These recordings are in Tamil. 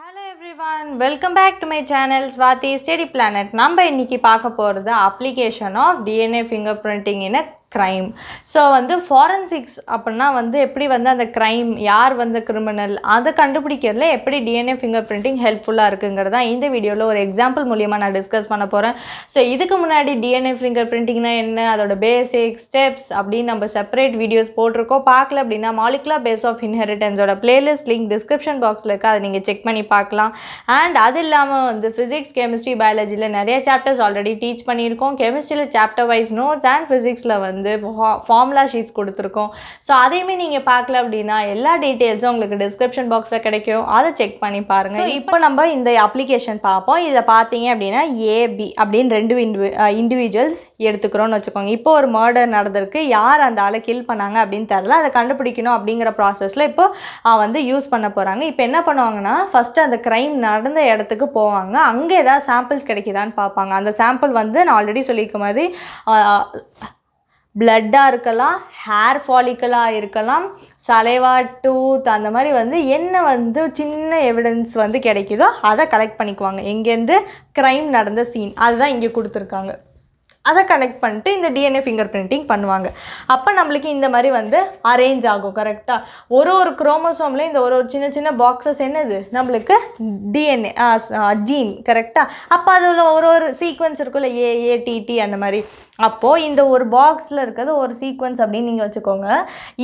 hello everyone welcome back to my channel Swati study planet நம்ம இன்னைக்கு பார்க்க போறது application of DNA fingerprinting in a crime so வந்து forensics அப்படினா வந்து எப்படி வந்து அந்த crime யார் வந்து criminal அத கண்டுபிடிக்கிறதுல எப்படி DNA fingerprinting ஹெல்ப்ஃபுல்லா இருக்குங்கறத இந்த வீடியோல ஒரு எக்ஸாம்பிள் மூலமா நான் டிஸ்கஸ் பண்ண போறேன் so இதுக்கு முன்னாடி DNA fingerprintingனா என்ன அதோட பேசிக் ஸ்டெப்ஸ் அப்படி நம்ம செப்பரேட் வீடியோஸ் போட்டுருக்கோம் பார்க்கல அப்படினா molecular base of inheritance ஓட playlist link description boxல இருக்கு அத நீங்க செக் பண்ணி பார்க்கலாம் and அதில்லாம வந்து physics chemistry biologyல நிறைய chapters already teach பண்ணிருக்கோம் chemistryல chapter wise notes and physicsல வந்து formula sheets கொடுத்திருக்கோம் so அதையுமே நீங்க பார்க்கல அப்படினா எல்லா டீடைல்ஸும் உங்களுக்கு description boxல கிடைக்கும் அத செக் பண்ணி பாருங்க so இப்போ நம்ம இந்த application பாப்போம் இத பாத்தீங்க அப்படினா A B அப்படிን ரெண்டு individuals எடுத்துக்கறோம்னு வெச்சுக்கோங்க இப்போ ஒரு murder நடந்துருக்கு யார் அந்த ஆளை kill பண்ணாங்க அப்படிን தெரியல அத கண்டுபிடிக்கணும் அப்படிங்கற processல இப்போ வந்து யூஸ் பண்ண போறாங்க இப்போ என்ன பண்ணுவாங்கன்னா first அந்த crime நடந்த இடத்துக்கு போவாங்க அங்க ஏதா சாம்பிள்ஸ் கிடைக்குதான்னு பாப்பாங்க அந்த சாம்பிள் வந்து நான் ஆல்ரெடி சொல்லியிருக்கும் மாதிரி ब्लडा हेर फॉलिकल सलेवा टूथ अंदमारी वो चिन्न एविडेंस वो कलेक्ट पण्णिक्कुवांग इंगेंदु क्राइम नडंद सीन अदुदान इंगे कुडुत्तिरुक्कांग अदा कनेक्ट பண்ணிட்டு இந்த DNA fingerprinting பண்ணுவாங்க அப்ப நமக்கு இந்த மாதிரி வந்து அரேஞ்ச் ஆகும் கரெக்ட்டா ஒரு குரோமோசோம்ல இந்த ஒரு சின்ன சின்ன பாக்ஸஸ் என்னது நமக்கு DNA ஜீன் கரெக்ட்டா அப்ப அதுல ஒரு சீக்வென்ஸ் இருக்குல A A T T அந்த மாதிரி அப்போ இந்த ஒரு பாக்ஸ்ல இருக்குது ஒரு சீக்வென்ஸ் அப்படி நீங்க வெச்சுக்கோங்க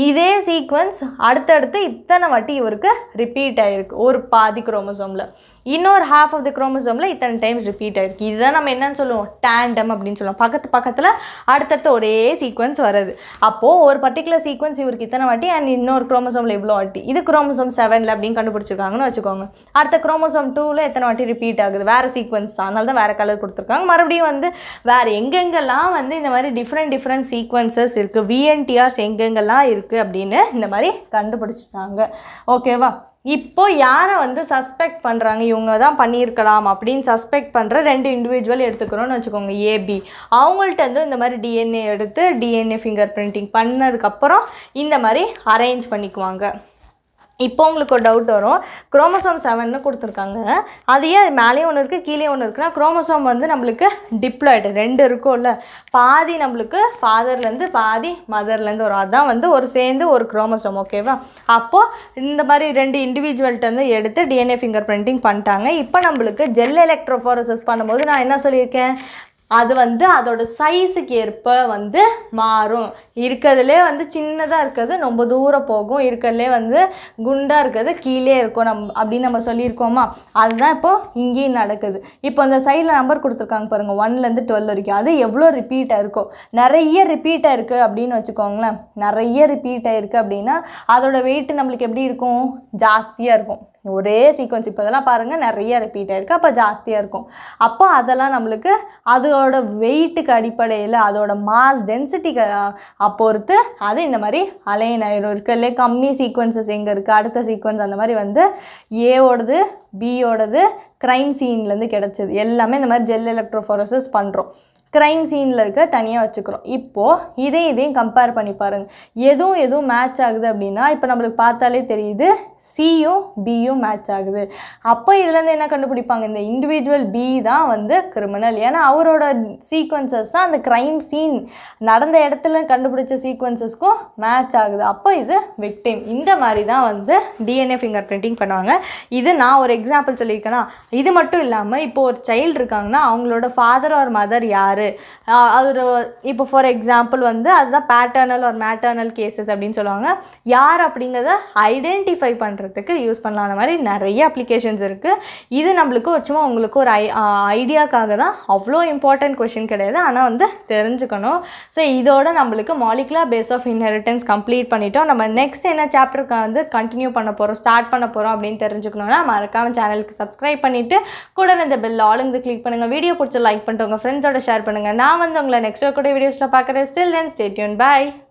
இதே சீக்வென்ஸ் அடுத்து இத்தனை வாட்டி இவருக்கு ரிபீட் ஆயிருக்கு ஒரு பாதி குரோமோசோம்ல இன்னொரு half of the chromosome இத்தனை டைம்ஸ் ரிபீட் ஆயிருக்கு இதுதான் நம்ம என்னன்னு சொல்லுவோம் டாண்டம் அப்படினு சொல்லுவோம் பக்கத்து பக்கத்துல அடுத்து ஒரே சீக்வென்ஸ் வருது அப்போ ஒரு particular sequence இவருக்கு இத்தனை வாட்டி and இன்னொரு குரோமோசோம்ல இவ்ளோ வாட்டி இது குரோமோசோம் 7ல அப்படினு கண்டுபிடிச்சிருக்காங்கன்னு வெச்சுக்கோங்க அடுத்து குரோமோசோம் 2ல எத்தனை வாட்டி ரிபீட் ஆகுது வேற சீக்வென்ஸ் அதனால தான் வேற கலர் கொடுத்திருக்காங்க மறுபடியும் வந்து வேற எங்கெங்கெல்லாம் வந்து இந்த மாதிரி डिफरेंट sequences இருக்கு VNTRs எங்கெங்கெல்லாம் இருக்கு அப்படினு இந்த மாதிரி கண்டுபிடிச்சிட்டாங்க ஓகேவா இப்போ யாரை வந்து சஸ்பெக்ட் பண்றாங்க இவங்க தான் பண்ணிருக்கலாம் அப்படிን சஸ்பெக்ட் பண்ற ரெண்டு இன்டிவிஜுவல் எடுத்துக்கறோம்னு வெச்சுக்கோங்க AB அவங்கள்ட்ட இருந்து இந்த மாதிரி DNA எடுத்து DNA fingerprinting பண்ணதுக்கு அப்புறம் இந்த மாதிரி அரேஞ்ச் பண்ணிக்குவாங்க இப்போ உங்களுக்கு ஒரு டவுட் வரும் குரோமோசோம் 7 னு கொடுத்திருக்காங்க அதையே மேலே ஒன்னு இருக்கு கீழே ஒன்னு இருக்குனா குரோமோசோம் வந்து நமக்கு டிப்ளாய்ட் ரெண்டு இருக்கும்ல பாதி நமக்கு ஃாதர்ல இருந்து பாதி மதர்ல இருந்து வரும் அதான் வந்து ஒரு சேர்ந்து ஒரு குரோமோசோம் ஓகேவா அப்போ இந்த மாதிரி ரெண்டு இன்டிவிஜுவல் கிட்ட இருந்து எடுத்து DNA fingerprinting பண்ணிட்டாங்க இப்போ நமக்கு ஜெல் எலக்ட்ரோபோரசிஸ் பண்ணும்போது நான் என்ன சொல்லியிருக்கேன் அது வந்து அதோட சைஸ்க்கு ஏற்ப வந்து மாறும் இருக்கதுல வந்து சின்னதா இருக்குது ரொம்ப தூர போகும் இருக்கதுல வந்து குண்டா இருக்குது கீழே இருக்கும் அப்படி நம்ம சொல்லி இருக்கோமா அதுதான் இப்போ இங்கே நடக்குது இப்போ அந்த சைடுல நம்பர் கொடுத்திருக்காங்க பாருங்க 1 ல இருந்து 12 வரைக்கும் அது எவ்வளவு ரிபீட் ஆயிருக்கு நிறைய ரிபீட் ஆயிருக்கு அப்படினு வெச்சுக்கோங்களே நிறைய ரிபீட் ஆயிருக்கு அப்படினா அதோட weight நமக்கு எப்படி இருக்கும் ஜாஸ்தியா இருக்கும் ஒரே சீக்வென்ஸ் இப்பதெல்லாம் பாருங்க நிறைய ரிபீட் ஆயிருக்கு அப்ப ஜாஸ்தியா இருக்கும் அப்ப அதெல்லாம் நமக்கு அதோட weight க்கு அடிப்படையில் அதோட மாஸ் டென்சிட்டி அப்பொறுத்து அது இந்த மாதிரி அலைன் ஆயிரும் இருக்கல்ல கம்மி சீக்வென்सेस எங்க இருக்கு அடுத்த சீக்வென்ஸ் அந்த மாதிரி வந்து A ஓடது B ஓடது crime scene ல இருந்து கிடைச்சது எல்லாமே இந்த மாதிரி ஜெல் எலக்ட்ரோபோரசிஸ் பண்றோம் crime scene ல இருக்க தனியா வச்சுக்கறோம் இப்போ இதையும் கம்பேர் பண்ணி பாருங்க எதுவும் மேட்ச் ஆகுது அப்படினா இப்போ நமக்கு பார்த்தாலே தெரியுது C யும் B யும் மேட்ச் ஆகுது அப்ப இதுல இருந்து என்ன கண்டுபிடிப்பாங்க இந்த இன்டிவிஜுவல் B தான் வந்து கிரிமினல் ஏனா அவரோட சீக்வென்सेस தான் அந்த crime scene நடந்த இடத்துல கண்டுபிடிச்ச சீக்வென்सेसக்கு மேட்ச் ஆகுது அப்ப இது victim இந்த மாதிரி தான் வந்து DNA fingerprinting பண்ணுவாங்க இது நான் ஒரு எக்ஸாம்பிள் சொல்லிருக்கேனா இது மட்டும் இல்லாம இப்போ ஒரு child இருக்காங்கனா அவங்களோட father or mother யார் இப்போ for example வந்து அதுதான் paternal or maternal cases அப்படினு சொல்லுவாங்க யார் அப்படிங்கறதை ஐடென்டிஃபை பண்றதுக்கு யூஸ் பண்ணலாம் அந்த மாதிரி நிறைய applications இருக்கு இது நமக்கு சும்மா உங்களுக்கு ஒரு ஐடியாக்காக தான் அவ்ளோ important question கிடையாது ஆனா வந்து தெரிஞ்சுக்கணும் சோ இதோட நமக்கு molecular base of inheritance complete பண்ணிட்டோம் நம்ம next என்ன chapter வந்து continue பண்ண போறோம் ஸ்டார்ட் பண்ண போறோம் அப்படினு தெரிஞ்சுக்கணும்னா மறக்காம சேனலுக்கு subscribe பண்ணிட்டு கூட அந்த bell all-ங்க click பண்ணுங்க வீடியோ பிடிச்ச லைக் பண்ணிட்டு உங்க friends ஓட ஷேர் பண்ணுங்க நான் வந்து உங்களை நெக்ஸ்ட் கூட வீடியோஸ்ல பார்க்கறேன் still then stay tuned bye